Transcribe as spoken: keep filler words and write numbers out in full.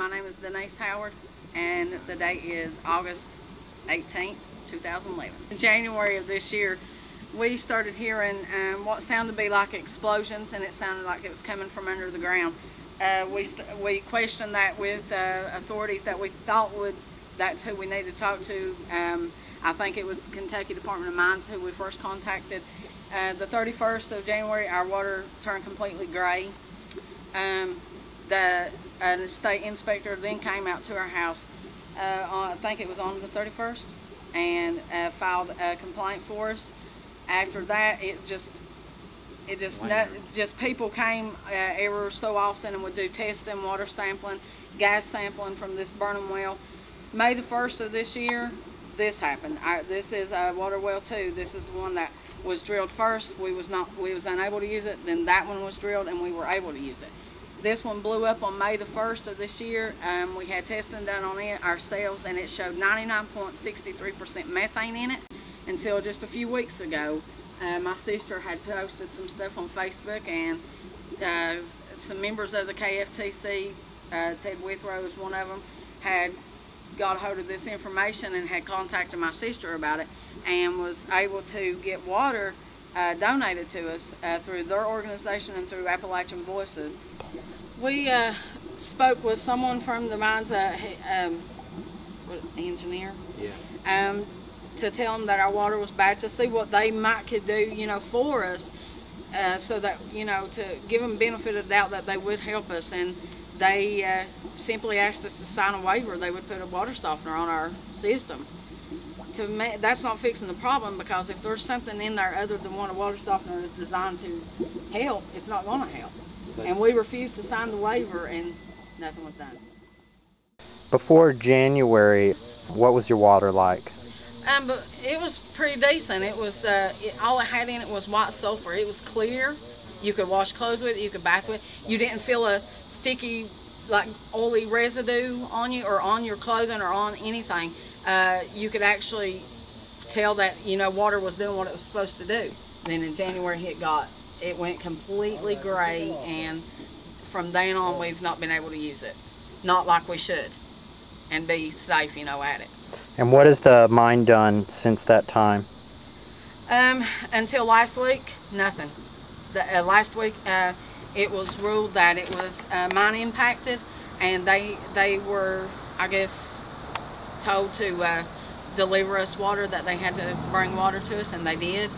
My name is Denise Howard, and the date is August eighteenth, two thousand eleven. In January of this year, we started hearing um, what sounded to be like explosions, and it sounded like it was coming from under the ground. Uh, we, we questioned that with uh, authorities that we thought would, that's who we needed to talk to. Um, I think it was the Kentucky Department of Mines who we first contacted. Uh, the thirty-first of January, our water turned completely gray. Um, the uh, state inspector then came out to our house, uh, on, I think it was on the thirty-first, and uh, filed a complaint for us. After that, it just, it just, not, just people came uh, every so often and would do testing, water sampling, gas sampling from this burning well. May the first of this year, this happened. I, this is uh, water well two. This is the one that was drilled first. We was not, we was unable to use it. Then that one was drilled, and we were able to use it. This one blew up on May the first of this year. Um, we had testing done on it ourselves, and it showed ninety-nine point six three percent methane in it until just a few weeks ago. Uh, my sister had posted some stuff on Facebook, and uh, some members of the K F T C, uh, Ted Withrow is one of them, had got a hold of this information and had contacted my sister about it, and was able to get water uh, donated to us uh, through their organization and through Appalachian Voices. We uh, spoke with someone from the mines, uh, um, engineer, yeah. um, to tell them that our water was bad, to see what they might could do, you know, for us, uh, so that, you know, to give them benefit of the doubt that they would help us. And they uh, simply asked us to sign a waiver. They would put a water softener on our system. To me, that's not fixing the problem, because if there's something in there other than what a water softener is designed to help, it's not going to help. And we refused to sign the waiver, and nothing was done. Before January, what was your water like? Um, but it was pretty decent. It was uh, it, all it had in it was white sulfur. It was clear. You could wash clothes with it. You could bath with it. You didn't feel a sticky, like oily residue on you, or on your clothing, or on anything. Uh, you could actually tell that, you know, water was doing what it was supposed to do. Then in January, it got it went completely gray, and from then on, we've not been able to use it. Not like we should, and be safe, you know, at it. And what has the mine done since that time? Um, until last week, nothing. The, uh, last week, uh, it was ruled that it was uh, mine impacted, and they they were, I guess, told to uh, deliver us water, that they had to bring water to us, and they did.